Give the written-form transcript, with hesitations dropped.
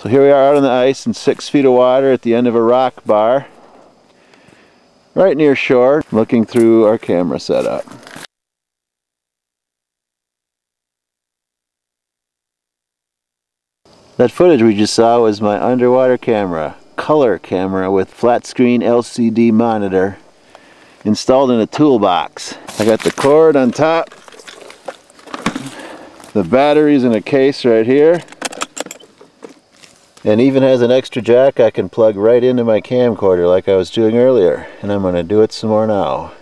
So here we are out on the ice in 6 feet of water at the end of a rock bar, right near shore, looking through our camera setup. That footage we just saw was my underwater camera, color camera with flat screen LCD monitor installed in a toolbox. I got the cord on top, the batteries in a case right here, and even has an extra jack I can plug right into my camcorder like I was doing earlier, and I'm going to do it some more now.